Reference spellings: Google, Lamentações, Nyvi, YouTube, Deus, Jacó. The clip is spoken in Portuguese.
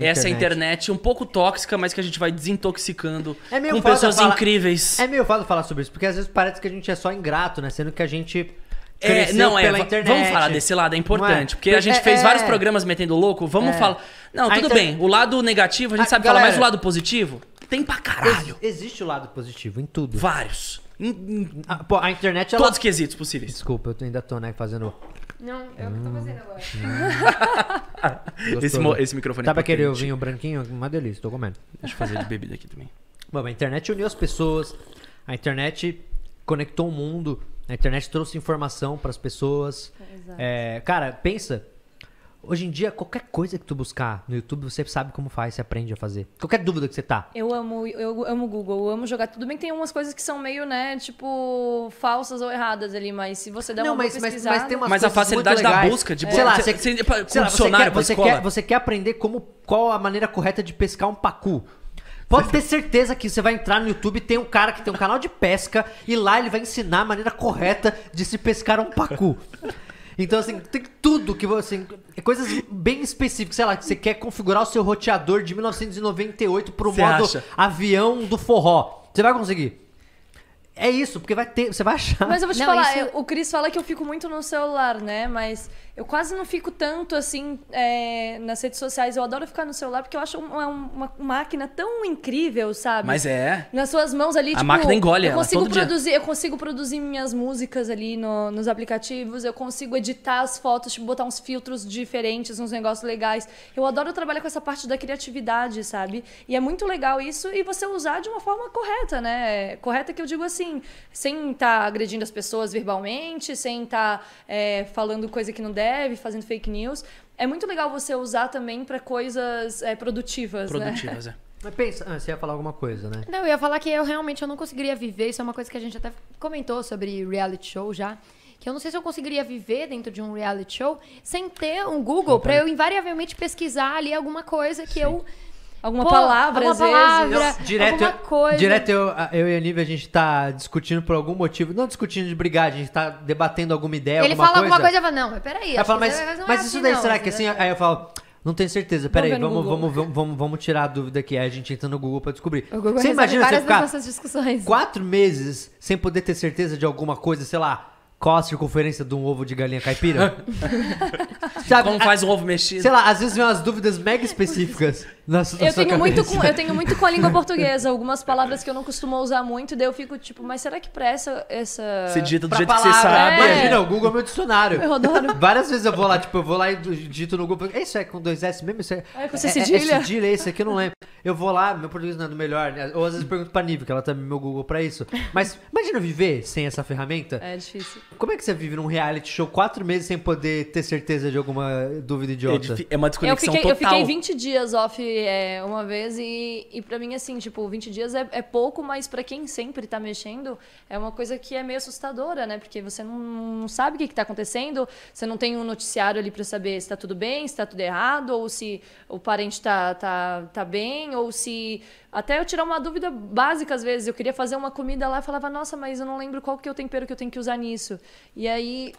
Essa internet um pouco tóxica, mas que a gente vai desintoxicando com pessoas incríveis. É meio fácil falar sobre isso, porque às vezes parece que a gente é só ingrato, né? Sendo que a gente cresceu pela internet. Vamos falar desse lado, é importante. Porque a gente fez vários programas metendo louco, vamos falar... Não, tudo bem, o lado negativo a gente sabe falar, mas o lado positivo tem pra caralho. Existe o lado positivo em tudo. Vários. Pô, a internet... Todos os quesitos possíveis. Desculpa, eu ainda tô, né, fazendo... Não, é o que eu tô fazendo agora. Esse microfone é potente. Sabe aquele ovinho branquinho? Uma delícia, tô comendo. Deixa eu fazer de bebida aqui também. Bom, a internet uniu as pessoas. A internet conectou o mundo. A internet trouxe informação pras pessoas. Exato. É, cara, pensa. Hoje em dia, qualquer coisa que tu buscar no YouTube, você sabe como faz, você aprende a fazer. Qualquer dúvida que você tá. Eu amo o Google, eu amo jogar. Tudo bem que tem umas coisas que são meio, né, tipo, falsas ou erradas ali, mas se você der uma pesquisada... Mas, tem umas mas a facilidade da busca, de sei lá, você quer aprender como, qual a maneira correta de pescar um pacu. Pode ter certeza que você vai entrar no YouTube e tem um cara que tem um canal de pesca e lá ele vai ensinar a maneira correta de se pescar um pacu. Então, assim, tem tudo que você... Assim, coisas bem específicas. Sei lá, que você quer configurar o seu roteador de 1998 pro modo avião do forró. Você vai conseguir. É isso, porque vai ter... Você vai achar. Mas eu vou te falar, o Cris fala que eu fico muito no celular, né? Mas eu quase não fico tanto, assim, nas redes sociais. Eu adoro ficar no celular porque eu acho uma máquina tão incrível, sabe? Mas é. Nas suas mãos ali, tipo... A máquina engole ela todo dia. Eu consigo produzir minhas músicas ali nos aplicativos. Eu consigo editar as fotos, tipo, botar uns filtros diferentes, uns negócios legais. Eu adoro trabalhar com essa parte da criatividade, sabe? E é muito legal isso. E você usar de uma forma correta, né? Correta que eu digo assim, sem estar agredindo as pessoas verbalmente, sem estar falando coisa que não deve, fazendo fake news. É muito legal você usar também para coisas produtivas. Produtivas, né? Mas pensa, você ia falar alguma coisa, né? Não, eu ia falar que eu realmente não conseguiria viver. Isso é uma coisa que a gente até comentou sobre reality show já. Que eu não sei se eu conseguiria viver dentro de um reality show sem ter um Google para eu invariavelmente pesquisar ali alguma coisa que eu... Alguma palavra, às vezes. Direto eu e a Nyvi, a gente tá discutindo por algum motivo. Não discutindo de brigar, a gente tá debatendo alguma ideia, Ele fala alguma coisa e fala, não, mas peraí. Ela fala, mas isso daí, será que assim... Aí eu falo, não tenho certeza, peraí, vamos tirar a dúvida aqui. Aí a gente entra no Google pra descobrir. Você imagina você ficar 4 meses sem poder ter certeza de alguma coisa, sei lá... Qual a circunferência de um ovo de galinha caipira? Sabe, como faz um ovo mexido? Sei lá, às vezes vem umas dúvidas mega específicas eu tenho muito com a língua portuguesa. Algumas palavras que eu não costumo usar muito. Daí eu fico tipo, mas será que pra essa... Você digita do jeito que você sabe. Imagina, o Google é meu dicionário. Eu adoro. Várias vezes eu vou lá, tipo, eu vou lá e digito no Google. Isso é com 2S mesmo? Isso é... com você cedilha? É cedilha, esse aqui eu não lembro. Eu vou lá, meu português não é do melhor. Né? Ou às vezes eu pergunto pra Nyvi, que ela também tá meu Google pra isso. Mas imagina viver sem essa ferramenta. É difícil. Como é que você vive num reality show 4 meses sem poder ter certeza de alguma dúvida idiota? É uma desconexão total. Eu fiquei 20 dias off uma vez e pra mim, assim, tipo, 20 dias é pouco, mas pra quem sempre tá mexendo, é uma coisa que é meio assustadora, né? Porque você não sabe o que tá acontecendo, você não tem um noticiário ali pra saber se tá tudo bem, se tá tudo errado, ou se o parente tá bem, ou se... Até eu tirar uma dúvida básica, às vezes. Eu queria fazer uma comida lá e falava, nossa, mas eu não lembro qual que é o tempero que eu tenho que usar nisso. E aí,